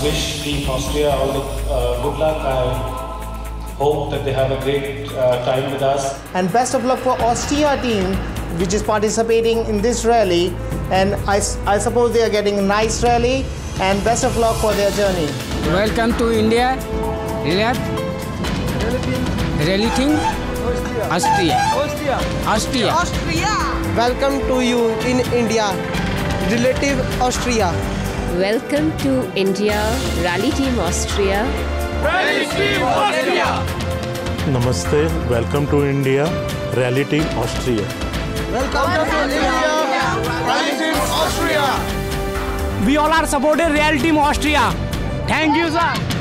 I wish Team Austria all the good luck. I hope that they have a great time with us. And best of luck for Austria team, which is participating in this rally. And I suppose they are getting a nice rally. And best of luck for their journey. Welcome to India. Relating Austria. Welcome to you in India. Relative Austria. Welcome to India, Rally Team Austria. Rally Team Austria! Namaste, welcome to India, Rally Team Austria. Welcome to India, Rally Team Austria. We all are supporting Rally Team Austria. Thank you, sir.